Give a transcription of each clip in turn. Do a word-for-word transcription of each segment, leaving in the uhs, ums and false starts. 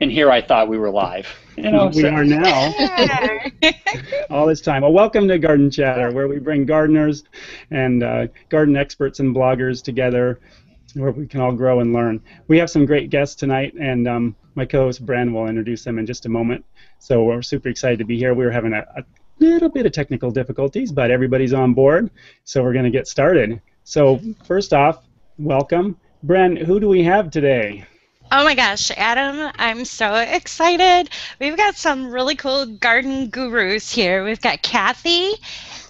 And here I thought we were live. You know, we so. are now. All this time. Well, welcome to Garden Chatter, where we bring gardeners and uh, garden experts and bloggers together, where we can all grow and learn. We have some great guests tonight, and um, my co-host, Bren, will introduce them in just a moment. So we're super excited to be here. We were having a, a little bit of technical difficulties, but everybody's on board, so we're going to get started. So first off, welcome. Bren, who do we have today? Oh my gosh, Adam, I'm so excited. We've got some really cool garden gurus here. We've got Kathy.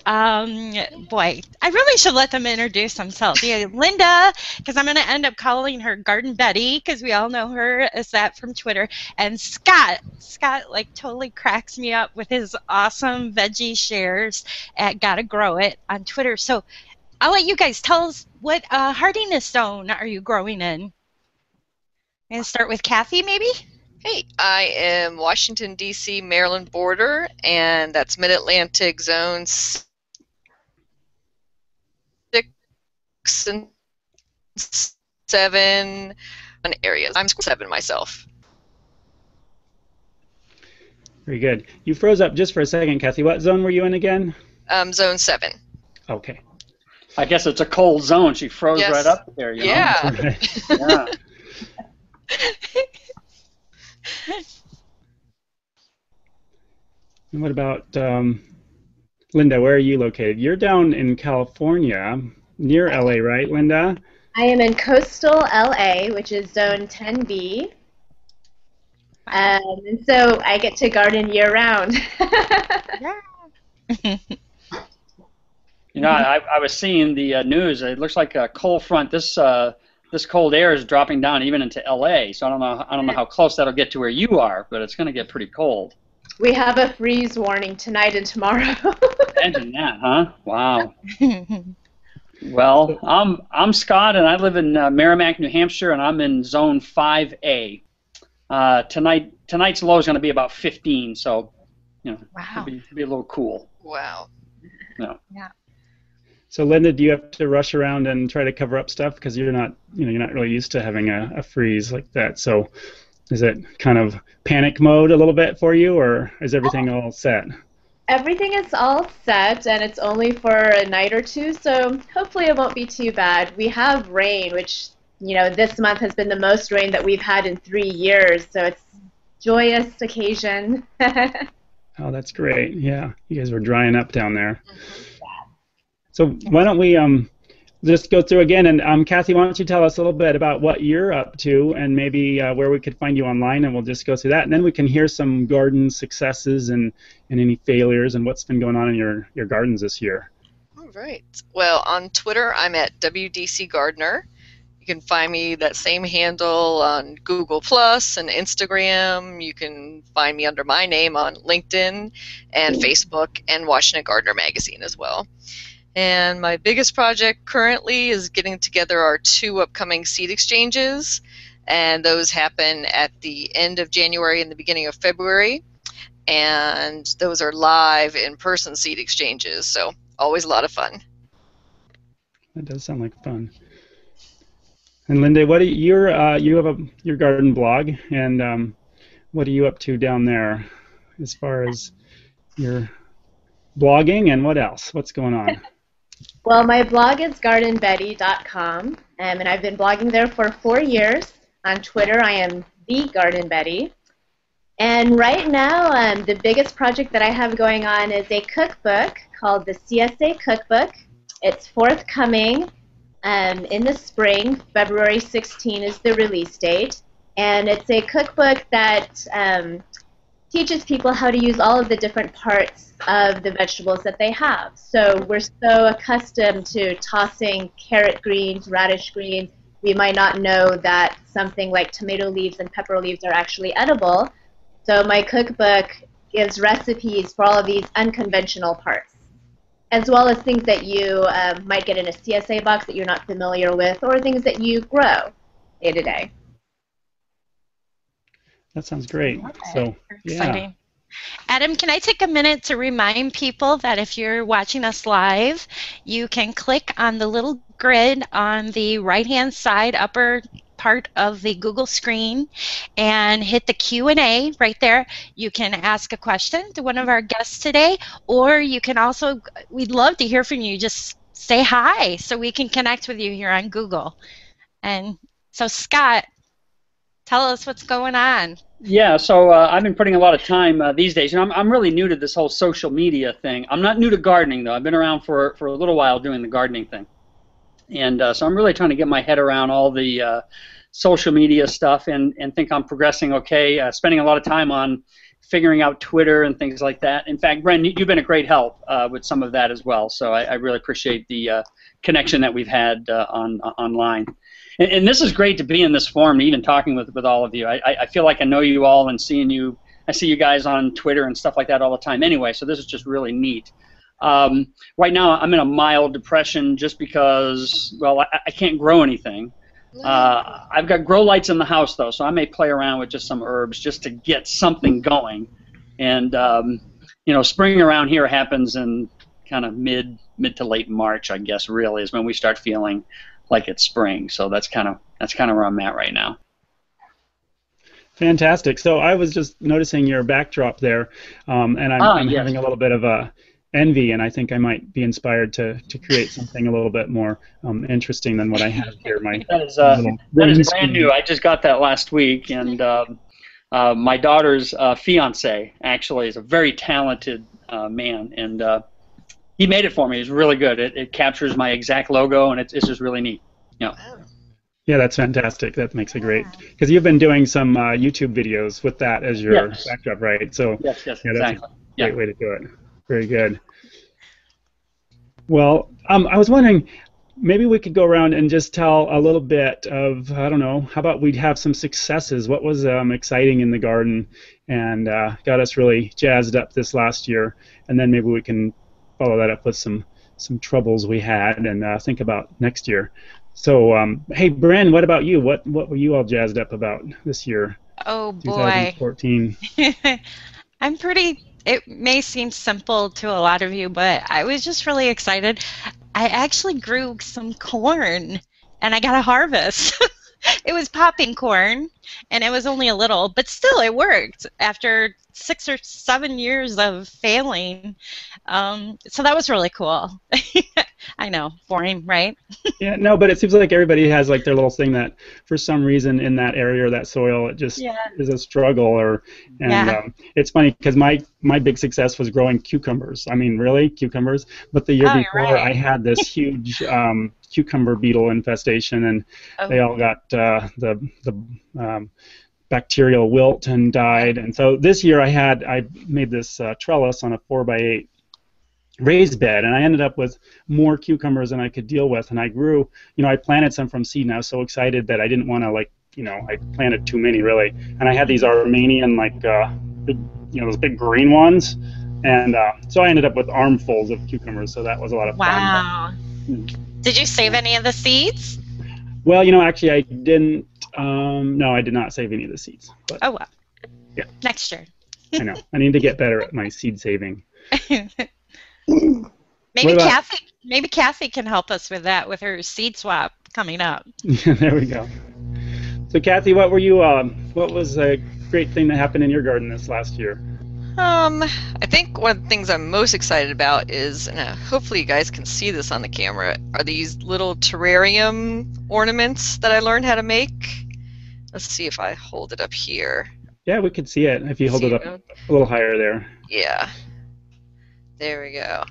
Um, boy, I really should let them introduce themselves. Yeah, Linda, because I'm going to end up calling her Garden Betty, because we all know her as that from Twitter. And Scott, Scott like totally cracks me up with his awesome veggie shares at Gotta Grow It on Twitter. So I'll let you guys tell us, what uh, hardiness zone are you growing in? And start with Kathy, maybe? Hey, I am Washington, D C, Maryland border, and that's Mid-Atlantic Zone six and seven areas. I'm seven myself. Very good. You froze up just for a second, Kathy. What zone were you in again? Um, zone seven. Okay. I guess it's a cold zone. She froze yes. right up there. You know? Yeah. yeah. And what about um, Linda? Where are you located? You're down in California, near L A, right, Linda? I am in coastal L A, which is zone ten B, um, and so I get to garden year round. Yeah. You know, I, I was seeing the uh, news. It looks like a cold front. This. Uh, This cold air is dropping down even into L A, so I don't know. I don't know how close that'll get to where you are, but it's going to get pretty cold. We have a freeze warning tonight and tomorrow. Imagine that, huh? Wow. Well, I'm I'm Scott, and I live in uh, Merrimack, New Hampshire, and I'm in Zone five A. Uh, tonight tonight's low is going to be about fifteen, so you know, wow. it'll be, it'll be a little cool. Wow. No. Yeah. So Linda, do you have to rush around and try to cover up stuff because you're not, you know, you're not really used to having a, a freeze like that? So, is it kind of panic mode a little bit for you, or is everything all set? Everything is all set, and it's only for a night or two, so hopefully it won't be too bad. We have rain, which you know this month has been the most rain that we've had in three years, so it's a joyous occasion. Oh, that's great! Yeah, you guys were drying up down there. Mm-hmm. So why don't we um, just go through again, and um, Kathy, why don't you tell us a little bit about what you're up to and maybe uh, where we could find you online, and we'll just go through that, and then we can hear some garden successes and, and any failures and what's been going on in your, your gardens this year. All right. Well, on Twitter, I'm at W D C Gardener. You can find me that same handle on Google Plus and Instagram. You can find me under my name on LinkedIn and Facebook and Washington Gardener Magazine as well. And my biggest project currently is getting together our two upcoming seed exchanges, and those happen at the end of January and the beginning of February, and those are live in-person seed exchanges, so always a lot of fun. That does sound like fun. And Linda, what are your uh, you have a your garden blog, and um, what are you up to down there as far as your blogging and what else? What's going on? Well, my blog is garden betty dot com, um, and I've been blogging there for four years. On Twitter, I am the Garden Betty. And right now, um, the biggest project that I have going on is a cookbook called the C S A Cookbook. It's forthcoming um, in the spring. February sixteenth is the release date, and it's a cookbook that um, teaches people how to use all of the different parts of the vegetables that they have. So we're so accustomed to tossing carrot greens, radish greens, we might not know that something like tomato leaves and pepper leaves are actually edible. So my cookbook gives recipes for all of these unconventional parts, as well as things that you uh, might get in a C S A box that you're not familiar with, or things that you grow day to day. That sounds great. So, yeah. Adam, can I take a minute to remind people that if you're watching us live, you can click on the little grid on the right-hand side upper part of the Google screen and hit the Q and A right there. You can ask a question to one of our guests today, or you can also, we'd love to hear from you. Just say hi so we can connect with you here on Google. And so, Scott, tell us what's going on. Yeah, so uh, I've been putting a lot of time uh, these days, and I'm, I'm really new to this whole social media thing. I'm not new to gardening, though. I've been around for, for a little while doing the gardening thing. And uh, so I'm really trying to get my head around all the uh, social media stuff and, and think I'm progressing okay, uh, spending a lot of time on figuring out Twitter and things like that. In fact, Bren, you've been a great help uh, with some of that as well, so I, I really appreciate the uh, connection that we've had uh, on uh, online. And, and this is great to be in this forum, even talking with, with all of you. I, I feel like I know you all and seeing you. I see you guys on Twitter and stuff like that all the time anyway, so this is just really neat. Um, right now, I'm in a mild depression just because, well, I, I can't grow anything. Uh, I've got grow lights in the house, though, so I may play around with just some herbs just to get something going. And, um, you know, spring around here happens in kind of mid, mid to late March, I guess, really, is when we start feeling like it's spring. So that's kind of, that's kind of where I'm at right now. Fantastic. So I was just noticing your backdrop there, um, and I'm, ah, I'm yes. having a little bit of a envy, and I think I might be inspired to, to create something a little bit more um, interesting than what I have here. My that is, uh, that is brand new. I just got that last week, and uh, uh, my daughter's uh, fiance actually is a very talented uh, man, and uh, he made it for me. It's really good. It, it captures my exact logo, and it's, it's just really neat. Yeah. Yeah, that's fantastic. That makes it great. Because you've been doing some uh, YouTube videos with that as your yes. backdrop, right? So yes, yes, yeah, that's exactly. a great yeah. way to do it. Very good. Well, um, I was wondering, maybe we could go around and just tell a little bit of, I don't know, how about we'd have some successes? What was um, exciting in the garden and uh, got us really jazzed up this last year? And then maybe we can follow that up with some, some troubles we had and uh, think about next year. So, um, hey, Bren, what about you? What, what were you all jazzed up about this year? Oh, boy. twenty fourteen. I'm pretty... It may seem simple to a lot of you, but I was just really excited. I actually grew some corn, and I got a harvest. It was popping corn, and it was only a little, but still it worked after six or seven years of failing. Um, so that was really cool. I know, boring, right? Yeah, no, but it seems like everybody has like their little thing that, for some reason, in that area or that soil, it just yeah. is a struggle. Or and yeah. um, it's funny because my my big success was growing cucumbers. I mean, really, cucumbers. But the year oh, before, right. I had this huge um, cucumber beetle infestation, and oh. they all got uh, the the um, bacterial wilt and died. And so this year, I had I made this uh, trellis on a four by eight. Raised bed, and I ended up with more cucumbers than I could deal with, and I grew, you know, I planted some from seed, and I was so excited that I didn't want to, like, you know, I planted too many, really, and I had these Armenian, like, uh, big, you know, those big green ones, and uh, so I ended up with armfuls of cucumbers, so that was a lot of wow. fun. Wow. Did you save any of the seeds? Well, you know, actually, I didn't, um, no, I did not save any of the seeds. But, oh, well. Yeah. Next year. I know. I need to get better at my seed saving. Maybe Kathy, maybe Kathy can help us with that with her seed swap coming up. There we go. So Kathy, what were you? Um, what was a great thing that happened in your garden this last year? Um, I think one of the things I'm most excited about is, and uh, hopefully you guys can see this on the camera, are these little terrarium ornaments that I learned how to make. Let's see if I hold it up here. Yeah, we could see it if you hold see it up it? a little higher there. Yeah. There we go.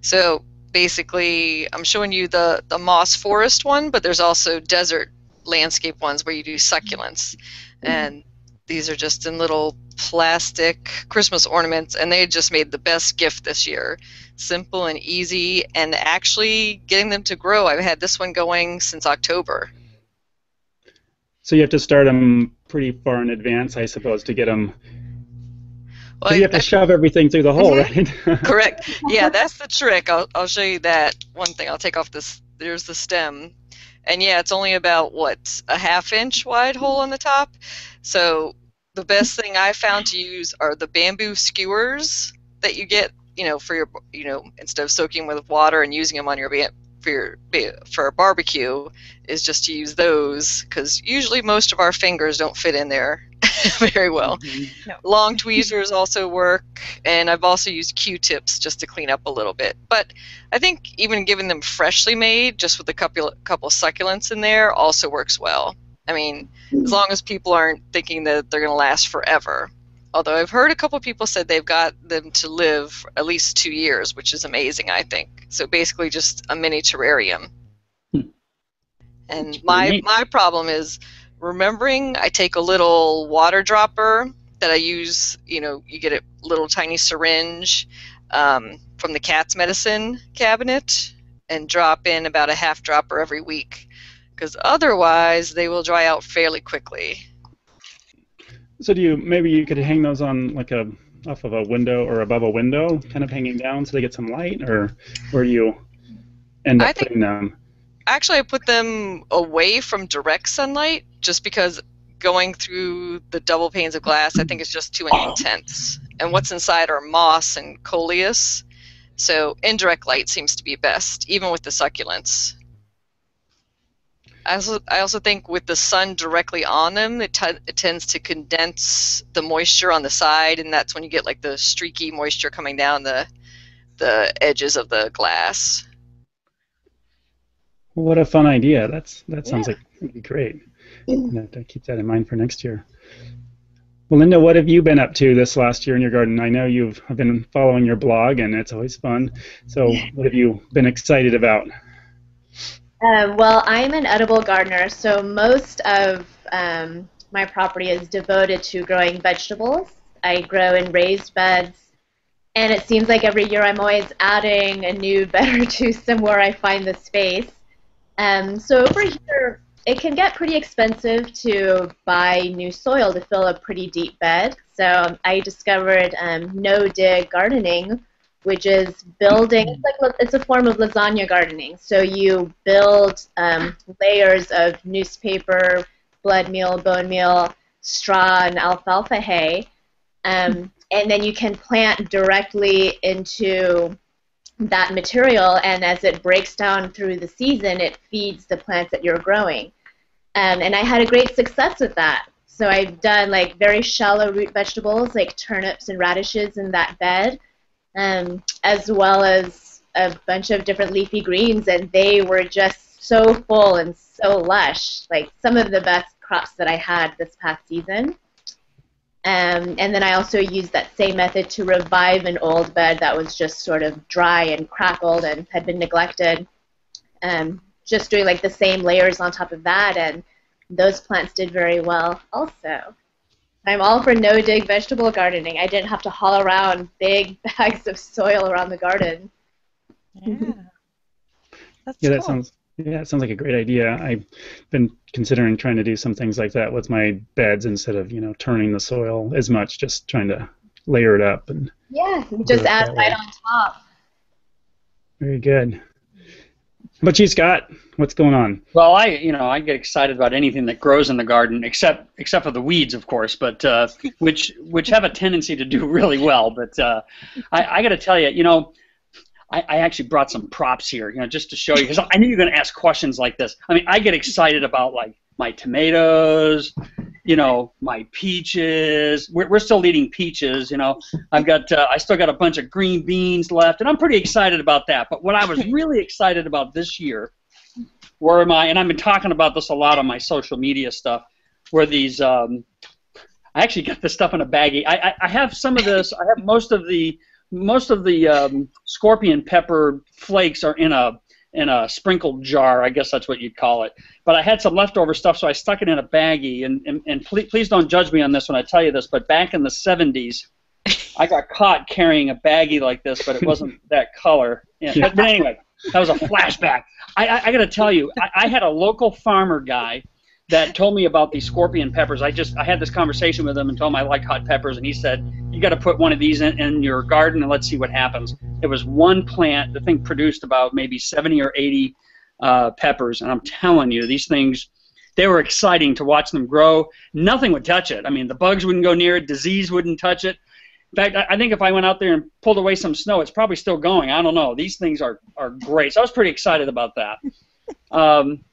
So basically, I'm showing you the, the moss forest one, but there's also desert landscape ones where you do succulents. Mm-hmm. And these are just in little plastic Christmas ornaments, and they just made the best gift this year. Simple and easy, and actually getting them to grow. I've had this one going since October. So you have to start them pretty far in advance, I suppose, to get them... So you have to shove everything through the hole, right? Correct. Yeah, that's the trick. I'll, I'll show you that one thing. I'll take off this. There's the stem. And, yeah, it's only about, what, a half-inch wide hole on the top. So the best thing I found to use are the bamboo skewers that you get, you know, for your, you know, instead of soaking with water and using them on your for your, for a barbecue is just to use those, because usually most of our fingers don't fit in there very well. Mm-hmm. No. Long tweezers also work, and I've also used Q-tips just to clean up a little bit. But I think even giving them freshly made, just with a couple couple succulents in there, also works well. I mean, as long as people aren't thinking that they're going to last forever. Although I've heard a couple people said they've got them to live at least two years, which is amazing, I think. So basically just a mini terrarium. Hmm. And my, my problem is remembering I take a little water dropper that I use, you know, you get a little tiny syringe um, from the cat's medicine cabinet, and drop in about a half dropper every week, because otherwise they will dry out fairly quickly. So do you, maybe you could hang those on like a, off of a window or above a window, kind of hanging down so they get some light, or where you end up I think, putting them? Actually, I put them away from direct sunlight, just because going through the double panes of glass, I think it's just too intense. And what's inside are moss and coleus, so indirect light seems to be best, even with the succulents. I also, I also think with the sun directly on them, it, t it tends to condense the moisture on the side, and that's when you get like the streaky moisture coming down the the edges of the glass. Well, what a fun idea! That's that sounds yeah. like it'd be great. I'm gonna have to keep that in mind for next year. Well, Linda, what have you been up to this last year in your garden? I know you've I've been following your blog, and it's always fun. So, yeah. What have you been excited about? Uh, well, I'm an edible gardener, so most of um, my property is devoted to growing vegetables. I grow in raised beds, and it seems like every year I'm always adding a new bed or two somewhere I find the space. Um, so over here, it can get pretty expensive to buy new soil to fill a pretty deep bed, so I discovered um, no-dig gardening, which is building, it's, like, it's a form of lasagna gardening. So you build um, layers of newspaper, blood meal, bone meal, straw, and alfalfa hay. Um, and then you can plant directly into that material, and as it breaks down through the season, it feeds the plants that you're growing. Um, and I had a great success with that. So I've done like very shallow root vegetables, like turnips and radishes in that bed, Um, as well as a bunch of different leafy greens, and they were just so full and so lush, like some of the best crops that I had this past season. Um, and then I also used that same method to revive an old bed that was just sort of dry and crackled and had been neglected, um, just doing like the same layers on top of that, and those plants did very well also. I'm all for no-dig vegetable gardening. I didn't have to haul around big bags of soil around the garden. Yeah, that's yeah, cool. that sounds yeah, that sounds like a great idea. I've been considering trying to do some things like that with my beds instead of you know turning the soil as much, just trying to layer it up and yeah, just add right on top. Very good. But you, Scott, what's going on? Well, I, you know, I get excited about anything that grows in the garden, except except for the weeds, of course, but uh, which which have a tendency to do really well. But uh, I, I got to tell you, you know, I, I actually brought some props here, you know, just to show you, because I knew you were going to ask questions like this. I mean, I get excited about like my tomatoes, you know, my peaches. We're we're still eating peaches, you know. I've got uh, I still got a bunch of green beans left, and I'm pretty excited about that. But what I was really excited about this year were my, and I've been talking about this a lot on my social media stuff, were these. Um, I actually got this stuff in a baggie. I, I I have some of this. I have most of the most of the um, scorpion pepper flakes are in a. in a sprinkled jar, I guess that's what you'd call it. But I had some leftover stuff, so I stuck it in a baggie. And, and, and please, please don't judge me on this when I tell you this, but back in the seventies, I got caught carrying a baggie like this, but it wasn't that color. Yeah. But anyway, that was a flashback. I, I, I got to tell you, I, I had a local farmer guy that told me about these scorpion peppers. I just I had this conversation with him and told him I like hot peppers, and he said, you got to put one of these in, in your garden and let's see what happens. It was one plant. The thing produced about maybe seventy or eighty uh, peppers, and I'm telling you, these things, they were exciting to watch them grow. Nothing would touch it. I mean, the bugs wouldn't go near it. Disease wouldn't touch it. In fact, I think if I went out there and pulled away some snow, it's probably still going. I don't know. These things are, are great. So I was pretty excited about that. Um,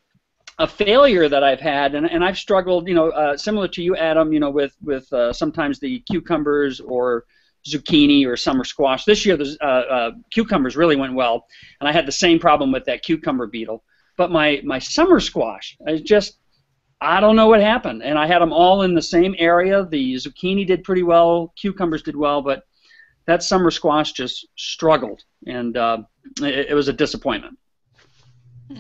a failure that I've had, and, and I've struggled, you know, uh, similar to you, Adam, you know, with, with uh, sometimes the cucumbers or zucchini or summer squash. This year, the uh, uh, cucumbers really went well, and I had the same problem with that cucumber beetle. But my, my summer squash, I just... I don't know what happened, and I had them all in the same area. The zucchini did pretty well, cucumbers did well, but that summer squash just struggled, and uh, it, it was a disappointment.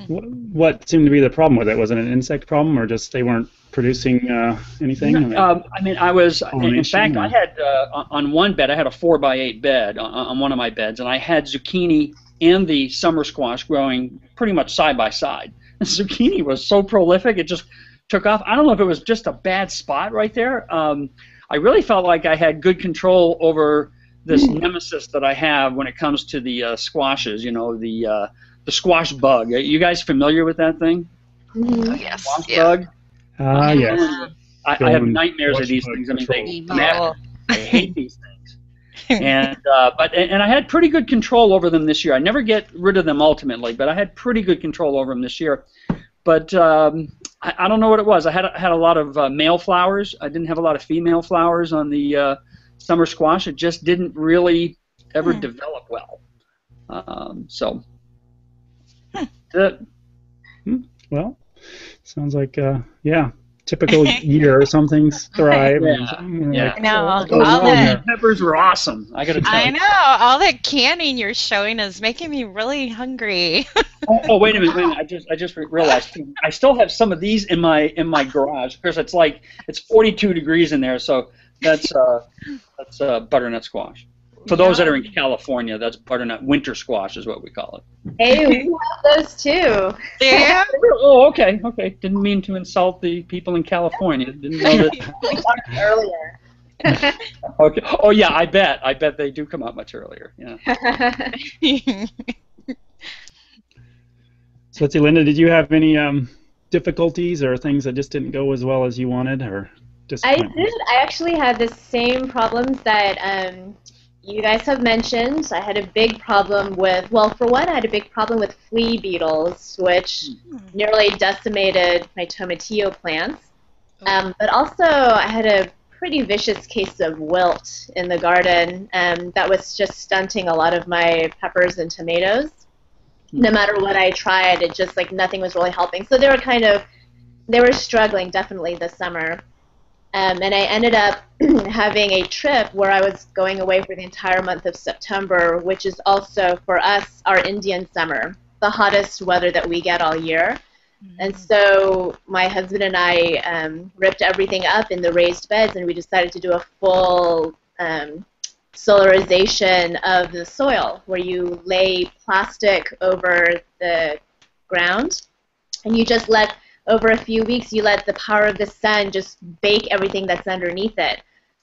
What seemed to be the problem with it? Was it an insect problem, or just they weren't producing uh, anything? No, I, mean, uh, I mean, I was, in fact, or? I had, uh, on one bed, I had a four by eight bed on, on one of my beds, and I had zucchini and the summer squash growing pretty much side by side. The zucchini was so prolific, it just... took off. I don't know if it was just a bad spot right there. Um, I really felt like I had good control over this nemesis that I have when it comes to the uh, squashes. You know, the uh, the squash bug. Are you guys familiar with that thing? Oh, yes. Squash yeah. bug. Ah uh, yes. I, I have nightmares of these things. I mean, they, man, I hate these things. And uh, but and I had pretty good control over them this year. I never get rid of them ultimately, but I had pretty good control over them this year. But um, I, I don't know what it was. I had had a lot of uh, male flowers. I didn't have a lot of female flowers on the uh, summer squash. It just didn't really ever mm. develop well. Um, so, huh. uh, hmm. well, sounds like uh, yeah, typical year. Some things thrive. Yeah, and yeah. Like, no, all, oh, all that peppers were awesome. I gotta tell I you. know all that canning you're showing is making me really hungry. Oh, oh wait a minute! Wait a minute. I just I just realized I still have some of these in my in my garage. Of course, it's like it's forty-two degrees in there, so that's uh, that's uh, butternut squash. For those that are in California, that's butternut winter squash is what we call it. Hey, we have those too. Yeah. Oh, okay, okay. Didn't mean to insult the people in California. Didn't know that. We talked earlier. Okay. Oh yeah, I bet. I bet they do come out much earlier. Yeah. So let's see, Linda, did you have any um, difficulties or things that just didn't go as well as you wanted, or I did. I actually had the same problems that um, you guys have mentioned. I had a big problem with, well, for one, I had a big problem with flea beetles, which mm. nearly decimated my tomatillo plants. Um, but also, I had a pretty vicious case of wilt in the garden um, that was just stunting a lot of my peppers and tomatoes. No matter what I tried, it just, like, nothing was really helping. So they were kind of, they were struggling definitely this summer. Um, and I ended up having a trip where I was going away for the entire month of September, which is also, for us, our Indian summer, the hottest weather that we get all year. Mm-hmm. And so my husband and I um, ripped everything up in the raised beds, and we decided to do a full um solarization of the soil, where you lay plastic over the ground, and you just let, over a few weeks, you let the power of the sun just bake everything that's underneath it.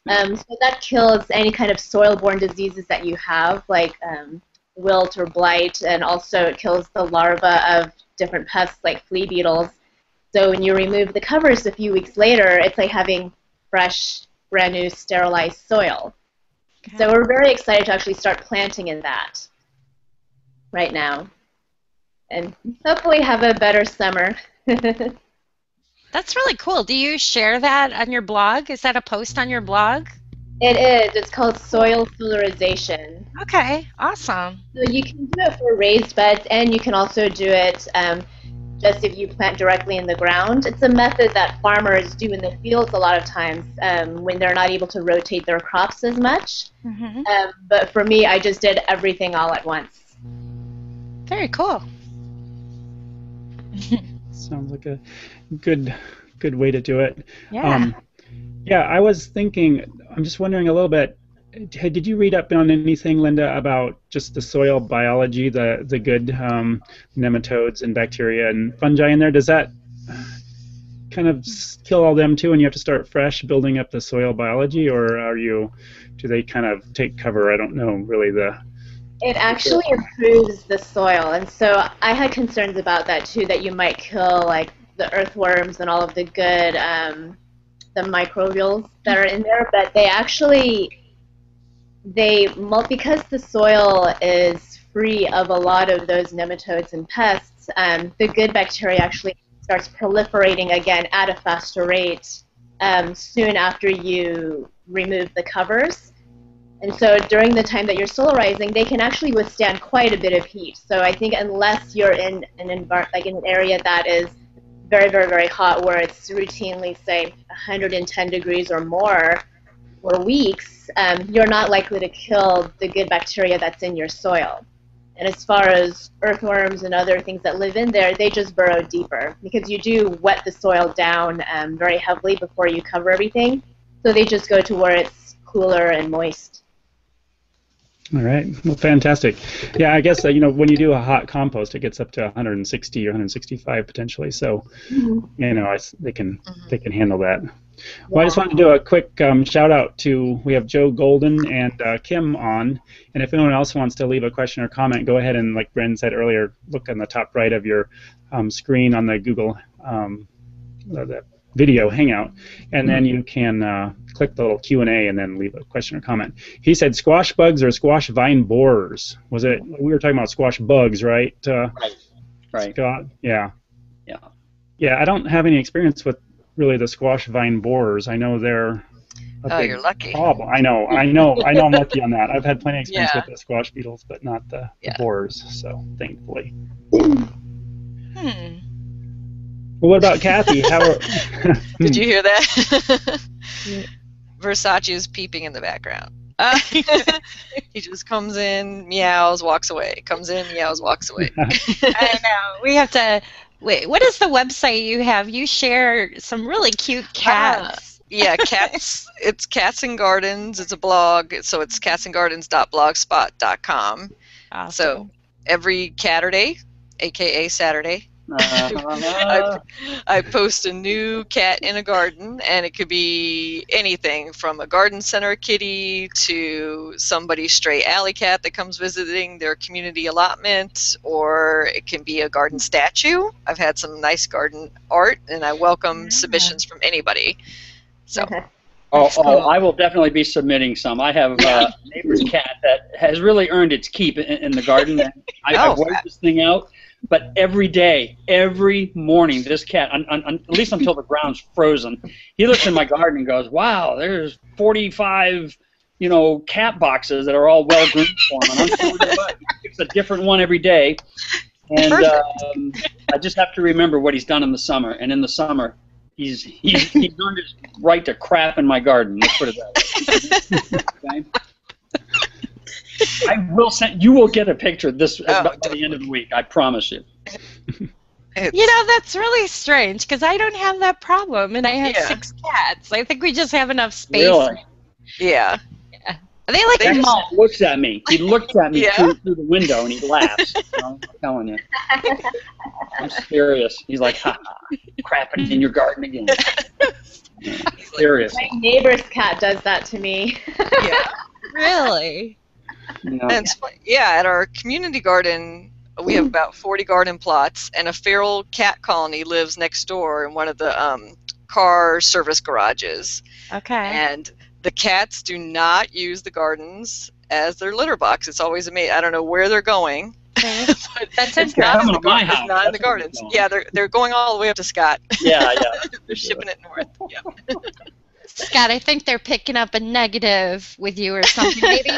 Um, so that kills any kind of soil-borne diseases that you have, like um, wilt or blight, and also it kills the larvae of different pests like flea beetles. So when you remove the covers a few weeks later, it's like having fresh, brand new, sterilized soil. So we're very excited to actually start planting in that right now, and hopefully have a better summer. That's really cool. Do you share that on your blog? Is that a post on your blog? It is. It's called Soil Solarization. Okay, awesome. So you can do it for raised beds, and you can also do it um, just if you plant directly in the ground. It's a method that farmers do in the fields a lot of times um, when they're not able to rotate their crops as much. Mm-hmm. um, but for me, I just did everything all at once. Very cool. Sounds like a good good way to do it. Yeah. Um, yeah, I was thinking, I'm just wondering a little bit, did you read up on anything, Linda, about just the soil biology, the the good um, nematodes and bacteria and fungi in there? Does that kind of kill all them too, and you have to start fresh, building up the soil biology, or are you? Do they kind of take cover? I don't know really the. It actually improves the soil, and so I had concerns about that too, that you might kill like the earthworms and all of the good um, the microbials that are in there, but they actually they because the soil is free of a lot of those nematodes and pests, um, the good bacteria actually starts proliferating again at a faster rate um, soon after you remove the covers. And so during the time that you're solarizing, they can actually withstand quite a bit of heat. So I think unless you're in an environment, like in an area that is very, very, very hot, where it's routinely, say, one hundred ten degrees or more for weeks, um, you're not likely to kill the good bacteria that's in your soil. And as far as earthworms and other things that live in there, they just burrow deeper, because you do wet the soil down um, very heavily before you cover everything. So they just go to where it's cooler and moist. All right. Well, fantastic. Yeah, I guess, uh, you know, when you do a hot compost, it gets up to one hundred sixty or one hundred sixty-five potentially. So, mm-hmm. you know, it's, they can mm-hmm. they can handle that. Yeah. Well, I just wanted to do a quick um, shout out to, we have Joe Golden and uh, Kim on. And if anyone else wants to leave a question or comment, go ahead and, like Bren said earlier, look on the top right of your um, screen on the Google um, the video Hangout, and then you can uh, click the little Q and A and then leave a question or comment. He said squash bugs or squash vine borers. Was it, we were talking about squash bugs, right? Uh, right. Right. Scott? Yeah. Yeah. Yeah, I don't have any experience with really the squash vine borers. I know they're a oh, big you're lucky. Problem. I know, I know, I know I'm lucky on that. I've had plenty of experience yeah. with the squash beetles, but not the, yeah. the borers, so thankfully. Hmm. Well, what about Kathy? How are Did you hear that? Versace is peeping in the background. Uh, he just comes in, meows, walks away. Comes in, meows, walks away. I know. We have to. Wait, what is the website you have? You share some really cute cats. Uh, yeah, cats. It's Cats and Gardens. It's a blog, so it's cats and gardens dot blogspot dot com. Awesome. So every Catterday, A K A Saturday. I, I post a new cat in a garden, and it could be anything from a garden center kitty to somebody's stray alley cat that comes visiting their community allotment, or it can be a garden statue. I've had some nice garden art, and I welcome yeah. submissions from anybody. So. Okay. Oh, oh, I will definitely be submitting some. I have uh, a neighbor's cat that has really earned its keep in, in the garden. I, oh, I've worked this thing out. But every day, every morning, this cat, un, un, un, at least until the ground's frozen, he looks in my garden and goes, "Wow, there's forty-five, you know, cat boxes that are all well groomed for him." And I'm sure what, he picks a different one every day, and um, I just have to remember what he's done in the summer. And in the summer, he's he's, he's earned his right to crap in my garden. Let's put it that way. Okay? I will send. You will get a picture this oh, by the end of the week. I promise you. You know, that's really strange, because I don't have that problem, and I have yeah. six cats. I think we just have enough space. Really? Yeah. yeah. They like they just looks at me. He looks at me yeah. through, through the window, and he laughs. You know, I'm telling you. I'm serious. He's like, "Ha, crapping in your garden again." Serious. My neighbor's cat does that to me. Yeah. Really. No. And yeah, at our community garden, we have about forty garden plots, and a feral cat colony lives next door in one of the um, car service garages. Okay. And the cats do not use the gardens as their litter box. It's always amazing. I don't know where they're going. Okay. That's it's not in the, garden. It's not in the gardens. Yeah, they're they're going all the way up to Scott. Yeah, yeah. They're shipping it north. Yeah. Scott, I think they're picking up a negative with you or something, maybe.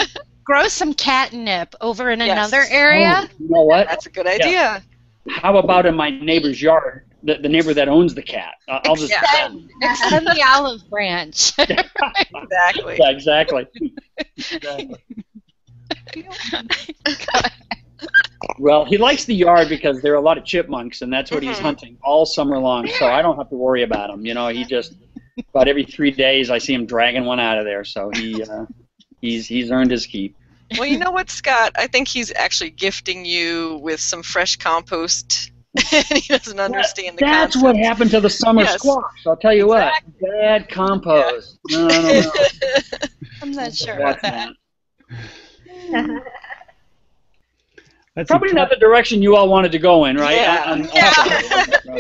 Grow some catnip over in yes. another area. Oh, you know what? That's a good idea. Yeah. How about in my neighbor's yard, the, the neighbor that owns the cat? Uh, I'll just extend, extend the olive branch. Yeah. Exactly. Yeah, exactly. Exactly. Well, he likes the yard because there are a lot of chipmunks, and that's what mm-hmm. he's hunting all summer long. So I don't have to worry about him. You know, he just about every three days I see him dragging one out of there. So he. Uh, He's he's earned his keep. Well, you know what, Scott? I think he's actually gifting you with some fresh compost. He doesn't understand that, the That's concept. What happened to the summer yes. squash. I'll tell you exactly. what. Bad compost. Yeah. No, no, no. I'm not sure about that. That's probably not the direction you all wanted to go in, right? Yeah. I,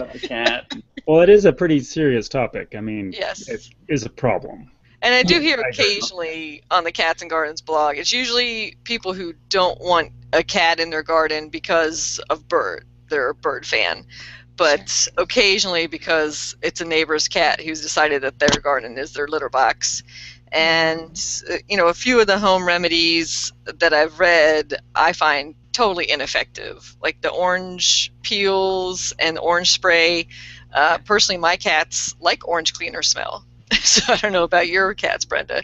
I'm, yeah. Well, it is a pretty serious topic. I mean, yes. it is a problem. And I do hear occasionally on the Cats and Gardens blog, it's usually people who don't want a cat in their garden because of bird. They're a bird fan. But sure. Occasionally because it's a neighbor's cat who's decided that their garden is their litter box. And, you know, a few of the home remedies that I've read I find totally ineffective. Like the orange peels and orange spray. Uh, personally, my cats like orange cleaner smell. So I don't know about your cats, Brenda.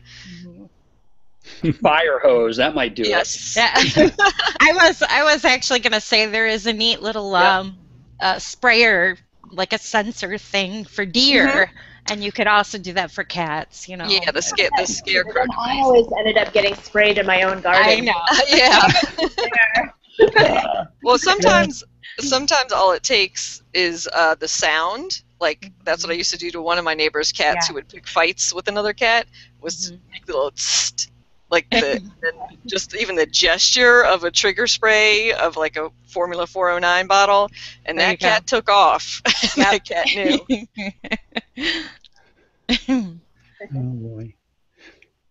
Fire hose, that might do yes. it. Yeah. I was I was actually going to say there is a neat little yep. um, uh, sprayer, like a sensor thing for deer, mm-hmm. and you could also do that for cats. You know. Yeah, the, sca the scarecrow. I always ended up getting sprayed in my own garden. I know. Yeah. yeah. Well, sometimes sometimes all it takes is uh, the sound. Like, that's what I used to do to one of my neighbor's cats yeah. who would pick fights with another cat, was mm-hmm. make little tss, like the, the, just even the gesture of a trigger spray of like a Formula four oh nine bottle, and there that cat go. took off. That cat knew. Oh, boy.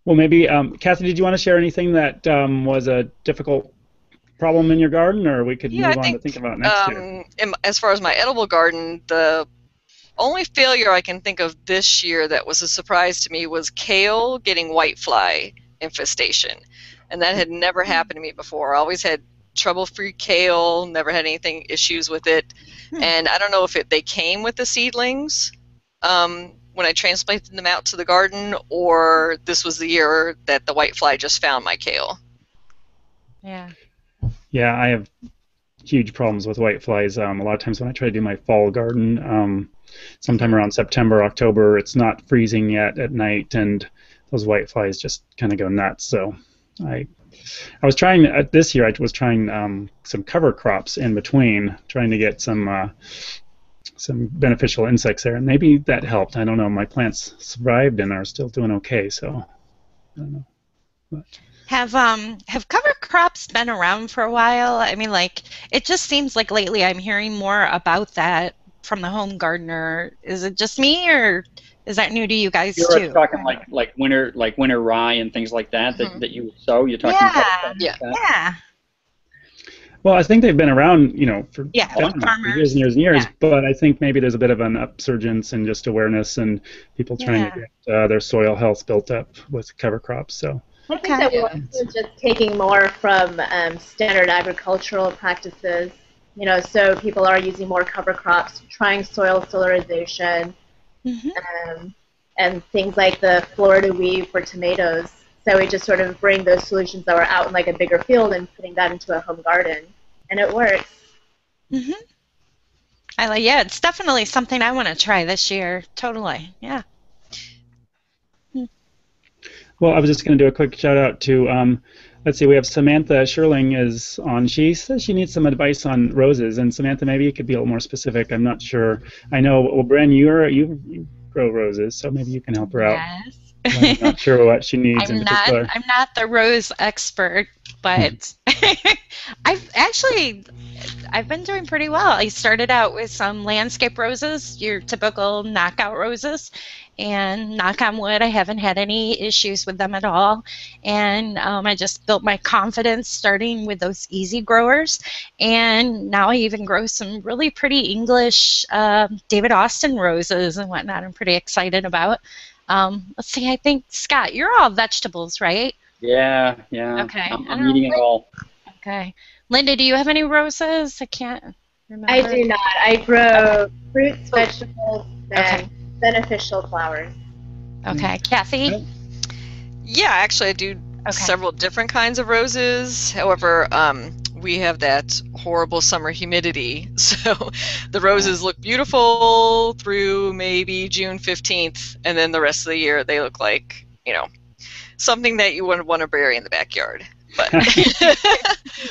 Well, maybe, um, Kathy, did you want to share anything that um, was a difficult problem in your garden, or we could yeah, move I on think, to think about next um, year? In, as far as my edible garden, the only failure I can think of this year that was a surprise to me was kale getting whitefly infestation. And that had never happened to me before. I always had trouble-free kale, never had anything issues with it. And I don't know if it, they came with the seedlings um, when I transplanted them out to the garden, or this was the year that the whitefly just found my kale. Yeah. Yeah, I have huge problems with whiteflies. Um, a lot of times when I try to do my fall garden, um, sometime around September, October, it's not freezing yet at night, and those whiteflies just kind of go nuts. So I I was trying, uh, this year I was trying um, some cover crops in between, trying to get some uh, some beneficial insects there, and maybe that helped. I don't know. My plants survived and are still doing okay, so I don't know. But. Have um have cover crops been around for a while? I mean, like, it just seems like lately I'm hearing more about that from the home gardener. Is it just me, or is that new to you guys you're too? You're talking like like winter like winter rye and things like that mm-hmm. that, that you sow. You're talking yeah yeah like yeah. Well, I think they've been around, you know, for yeah, years and years and years. Yeah. But I think maybe there's a bit of an upsurgence in just awareness and people trying yeah. to get uh, their soil health built up with cover crops. So. I think that we're also just taking more from um, standard agricultural practices, you know, so people are using more cover crops, trying soil solarization, mm-hmm. um, and things like the Florida weed for tomatoes. So we just sort of bring those solutions that were out in like a bigger field and putting that into a home garden, and it works. Mm-hmm. I like, yeah, it's definitely something I want to try this year, totally, yeah. Well, I was just going to do a quick shout out to, um, let's see, we have Samantha Sherling is on. She says she needs some advice on roses, and Samantha, maybe you could be a little more specific. I'm not sure. I know, well, Bren, you're, you you grow roses, so maybe you can help her out. Yes. I'm not sure what she needs I'm in particular. Not, I'm not the rose expert, but I've actually, I've been doing pretty well. I started out with some landscape roses, your typical knockout roses. And knock on wood, I haven't had any issues with them at all. And um, I just built my confidence starting with those easy growers. And now I even grow some really pretty English uh, David Austin roses and whatnot I'm pretty excited about. Um, let's see, I think, Scott, you're all vegetables, right? Yeah, yeah. Okay. I'm, I'm eating it all. Okay. Linda, do you have any roses? I can't remember. I do not. I grow okay. fruits, vegetables, and... Okay. beneficial flowers. Okay, Kathy? Yeah, actually I do okay. several different kinds of roses. However, um, we have that horrible summer humidity, so the roses look beautiful through maybe June fifteenth, and then the rest of the year they look like, you know, something that you wouldn't want to bury in the backyard. But,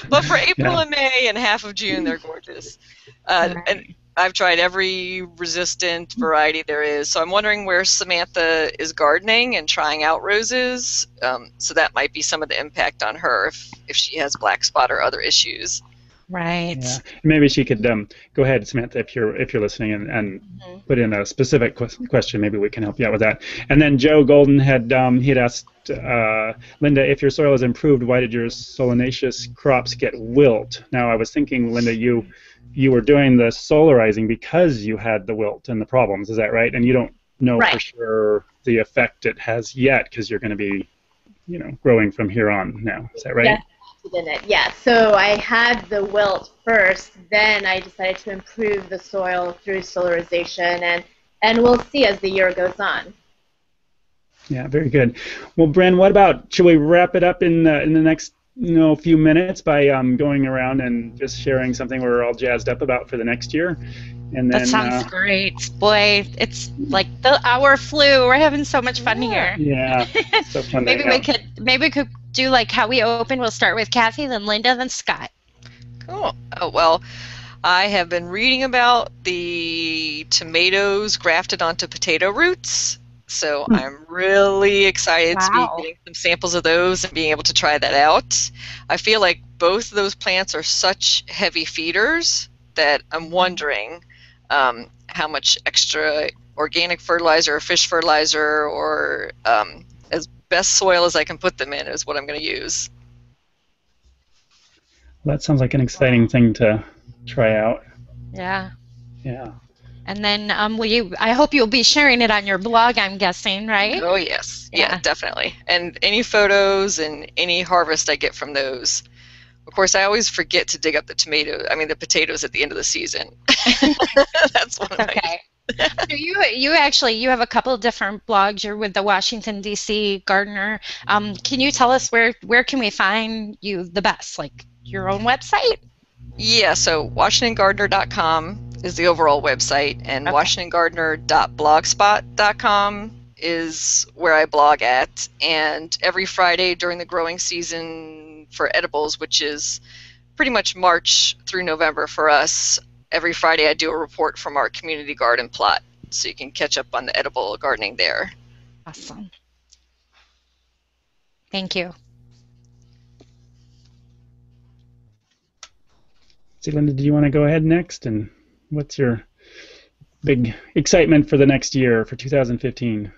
but for April yeah. and May and half of June, they're gorgeous. Uh, and I've tried every resistant variety there is, so I'm wondering where Samantha is gardening and trying out roses, um, so that might be some of the impact on her if, if she has black spot or other issues. Right. Yeah. Maybe she could um, go ahead, Samantha, if you're if you're listening, and, and mm-hmm. put in a specific qu- question. Maybe we can help you out with that. And then Joe Golden had um, he had asked uh, Linda, if your soil has improved, why did your solanaceous crops get wilt? Now I was thinking, Linda, you you were doing the solarizing because you had the wilt and the problems. Is that right? And you don't know right. for sure the effect it has yet because you're going to be, you know, growing from here on now. Is that right? Yeah. In it. Yeah, so I had the wilt first, then I decided to improve the soil through solarization, and, and we'll see as the year goes on. Yeah, very good. Well, Bren, what about, should we wrap it up in the, in the next you know, few minutes by um, going around and just sharing something we're all jazzed up about for the next year? And then, that sounds uh, great. Boy, it's like the hour flew. We're having so much fun yeah, here. Yeah, it's so fun. maybe, we could, maybe we could do like how we open. We'll start with Kathy, then Linda, then Scott. Cool. Oh, well, I have been reading about the tomatoes grafted onto potato roots. So hmm. I'm really excited wow. to be getting some samples of those and being able to try that out. I feel like both of those plants are such heavy feeders that I'm wondering um, how much extra organic fertilizer or fish fertilizer or um, as best soil as I can put them in is what I'm going to use. Well, that sounds like an exciting thing to try out. Yeah. Yeah. And then um, will you? I hope you'll be sharing it on your blog, I'm guessing, right? Oh, yes. Yeah, yeah, definitely. And any photos and any harvest I get from those. Of course, I always forget to dig up the tomatoes, I mean the potatoes at the end of the season. That's one of my... Okay. So you you actually you have a couple of different blogs. You're with the Washington D C Gardener. Um, can you tell us where where can we find you the best? Like your own website? Yeah. So Washington Gardener dot com is the overall website, and okay. Washington Gardener dot blogspot dot com is where I blog at. And every Friday during the growing season for edibles, which is pretty much March through November for us. Every Friday I do a report from our community garden plot, so you can catch up on the edible gardening there. Awesome. Thank you. See, Linda, do you want to go ahead next? And what's your big excitement for the next year, for two thousand fifteen?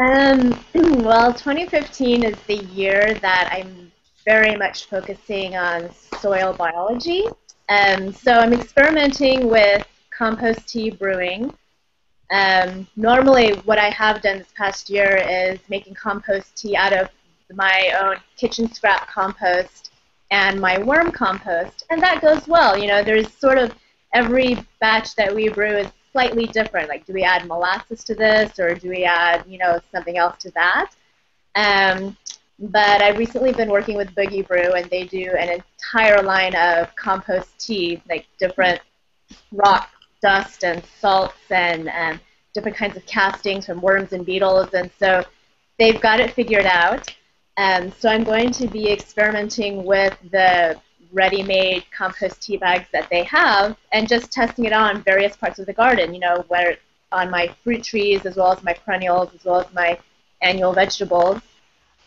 Um, well, twenty fifteen is the year that I'm very much focusing on soil biology. Um, so I'm experimenting with compost tea brewing. Um, normally what I have done this past year is making compost tea out of my own kitchen scrap compost and my worm compost, and that goes well. You know, there's sort of every batch that we brew is slightly different. Like, do we add molasses to this, or do we add, you know, something else to that? Um, But I've recently been working with Boogie Brew, and they do an entire line of compost tea, like different rock dust and salts and um, different kinds of castings from worms and beetles, and so they've got it figured out. Um, so I'm going to be experimenting with the ready-made compost tea bags that they have and just testing it on various parts of the garden, you know, where on my fruit trees as well as my perennials as well as my annual vegetables.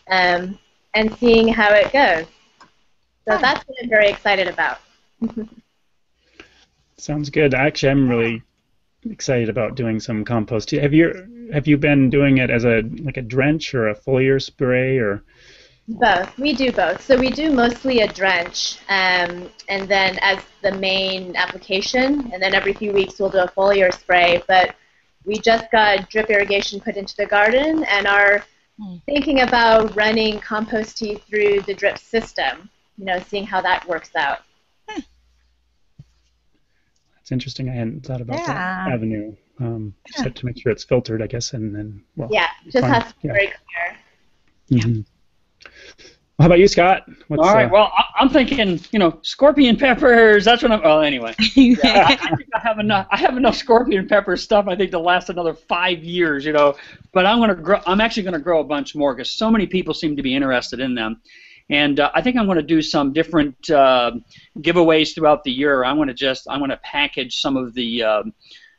Um, and seeing how it goes. So that's what I'm very excited about. Sounds good. Actually, I'm really excited about doing some compost tea. Have you have you been doing it as a like a drench or a foliar spray or? Both. We do both. So we do mostly a drench, um, and then as the main application, and then every few weeks we'll do a foliar spray. But we just got drip irrigation put into the garden, and our thinking about running compost tea through the drip system, you know, seeing how that works out. Hmm. That's interesting. I hadn't thought about yeah. that avenue. Um, yeah. Just have to make sure it's filtered, I guess, and then well. Yeah, just fine. Has to be yeah. very clear. Mm-hmm. Well, how about you, Scott? What's, All right. Uh, well, I'm thinking, you know, scorpion peppers. That's what I'm. Well, anyway, yeah, I, I think I have enough. I have enough scorpion pepper stuff, I think, to last another five years. You know, but I'm gonna grow. I'm actually gonna grow a bunch more because so many people seem to be interested in them, and uh, I think I'm gonna do some different uh, giveaways throughout the year. I'm gonna just. I'm gonna package some of the. Uh,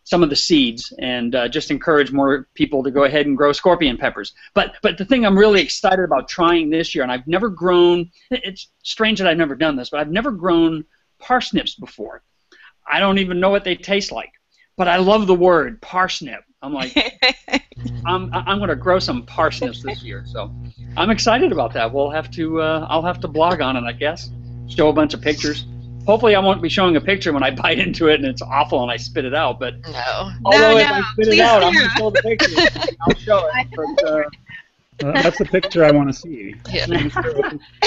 some of the seeds, and uh, just encourage more people to go ahead and grow scorpion peppers. But but the thing I'm really excited about trying this year, and I've never grown, it's strange that I've never done this, but I've never grown parsnips before. I don't even know what they taste like, but I love the word parsnip. I'm like, I'm, I'm going to grow some parsnips this year, so I'm excited about that. We'll have to, uh, I'll have to blog on it, I guess, show a bunch of pictures. Hopefully I won't be showing a picture when I bite into it and it's awful and I spit it out, but no. although no, if no. I spit Please it out, I'm going to show the picture. I'll show it, but... Uh, Uh, that's the picture I want to see. Yeah. And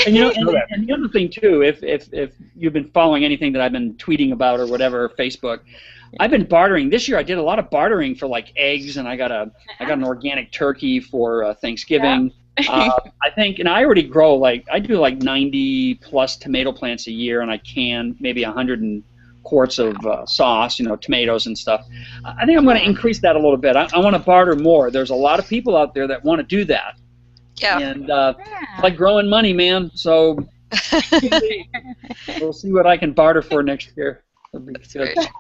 you know, and, and the other thing too, if if if you've been following anything that I've been tweeting about or whatever, Facebook, I've been bartering this year. I did a lot of bartering for like eggs, and I got a I got an organic turkey for uh, Thanksgiving. Yeah. uh, I think, and I already grow like I do like ninety plus tomato plants a year, and I can maybe a hundred and quarts of uh, sauce, you know, tomatoes and stuff. I think I'm going to increase that a little bit. I, I want to barter more. There's a lot of people out there that want to do that. Yeah. And uh, yeah. It's like growing money, man. So we'll see what I can barter for next year. That's,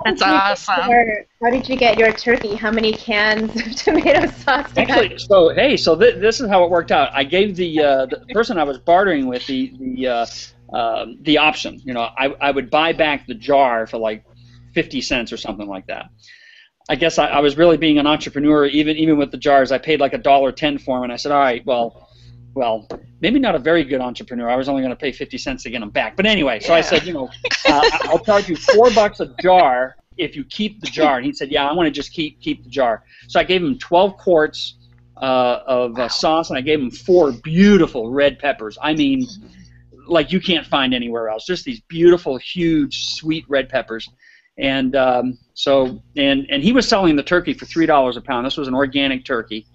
That's awesome. Your, how did you get your turkey? How many cans of tomato sauce? Actually, have? so hey, so th this is how it worked out. I gave the uh, the person I was bartering with the the. Uh, Um, the option, you know, I, I would buy back the jar for like fifty cents or something like that. I guess I, I was really being an entrepreneur, even even with the jars. I paid like a dollar ten for them, and I said, all right, well, well, maybe not a very good entrepreneur. I was only going to pay fifty cents to get them back. But anyway, so yeah. I said, you know, uh, I'll charge you four bucks a jar if you keep the jar. And he said, yeah, I want to just keep keep the jar. So I gave him twelve quarts uh, of wow. uh, sauce, and I gave him four beautiful red peppers. I mean. Like you can't find anywhere else. Just these beautiful, huge, sweet red peppers, and um, so and and he was selling the turkey for three dollars a pound. This was an organic turkey,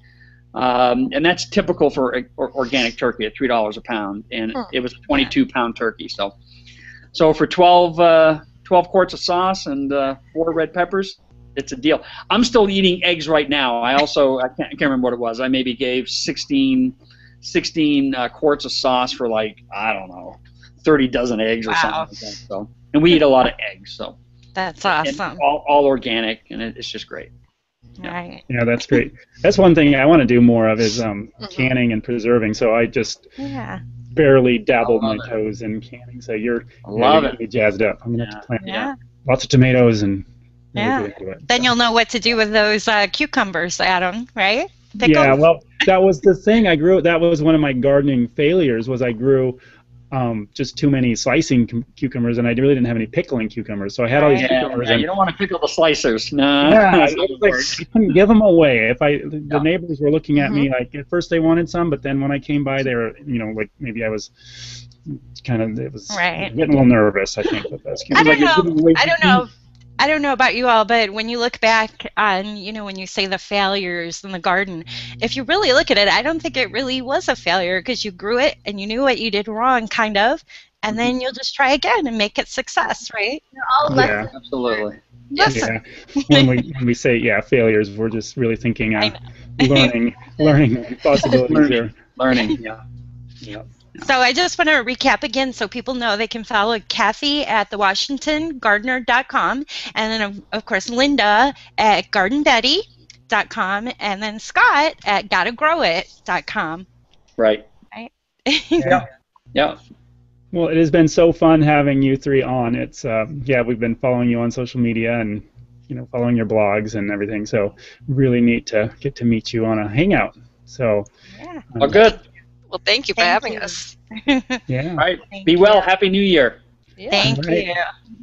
um, and that's typical for a, or, organic turkey at three dollars a pound. And oh, it was a twenty-two yeah. pound turkey. So, so for twelve uh, twelve quarts of sauce and uh, four red peppers, it's a deal. I'm still eating eggs right now. I also I can't, I can't remember what it was. I maybe gave sixteen. Sixteen uh, quarts of sauce for like I don't know, thirty dozen eggs or wow. something like that. So, and we eat a lot of eggs. So that's awesome. All, all organic, and it, it's just great. Yeah. Right. Yeah, that's great. That's one thing I want to do more of is um, canning and preserving. So I just yeah. barely dabbled my it. toes in canning. So you're, you know, you're gonna be jazzed up. I'm gonna yeah. have to plant yeah. lots of tomatoes and yeah. It, then so. you'll know what to do with those uh, cucumbers, Adam. Right? Pickles. Yeah, well, that was the thing I grew. That was one of my gardening failures. Was I grew um, just too many slicing cucumbers, and I really didn't have any pickling cucumbers. So I had all these yeah, cucumbers. Yeah, and you don't want to pickle the slicers, no. Yeah, like, I couldn't give them away. If I, the yeah. neighbors were looking at mm-hmm. me like at first they wanted some, but then when I came by, they were, you know, like maybe I was kind of it was right. getting a little nervous. I think with this. I don't like, know. I don't know. I don't know about you all, but when you look back on, you know, when you say the failures in the garden, if you really look at it, I don't think it really was a failure because you grew it and you knew what you did wrong, kind of, and then you'll just try again and make it success, right? All yeah, absolutely. Yes. Yeah. When we when we say yeah failures, we're just really thinking uh, learning, learning possibilities learning, here. Learning, yeah. Yep. So I just want to recap again so people know they can follow Kathy at the Washington Gardener dot com, and then, of course, Linda at Garden Betty dot com, and then Scott at Gotta Grow It dot com. Right. Right? Yeah. Yeah. Well, it has been so fun having you three on. It's uh, yeah, we've been following you on social media and, you know, following your blogs and everything, so really neat to get to meet you on a hangout. So, yeah. Um, well, good. Well, thank you for thank having you. us. Yeah. All right. Thank Be well. You. Happy New Year. Yeah. Thank right. you.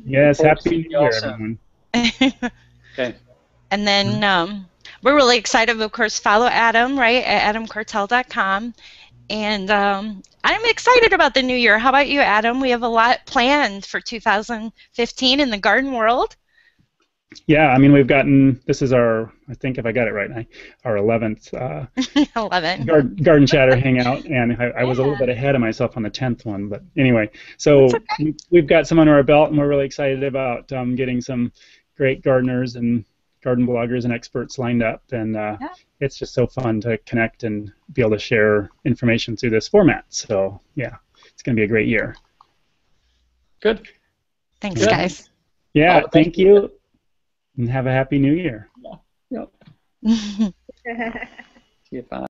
Yes, Happy New Year, everyone. Okay. And then um, we're really excited, of course, follow Adam, right, at adam cartel dot com. And um, I'm excited about the new year. How about you, Adam? We have a lot planned for two thousand fifteen in the garden world. Yeah, I mean, we've gotten, this is our, I think if I got it right, I, our eleventh uh, eleven. Guard, Garden Chatter Hangout, and I, I was yeah. a little bit ahead of myself on the tenth one, but anyway, so okay. we've got some under our belt, and we're really excited about um, getting some great gardeners and garden bloggers and experts lined up, and uh, yeah. it's just so fun to connect and be able to share information through this format, so yeah, it's going to be a great year. Good. Thanks, Good. guys. Yeah, thank, thank you. you. And have a happy new year. Yeah. Yep. See you. Bye.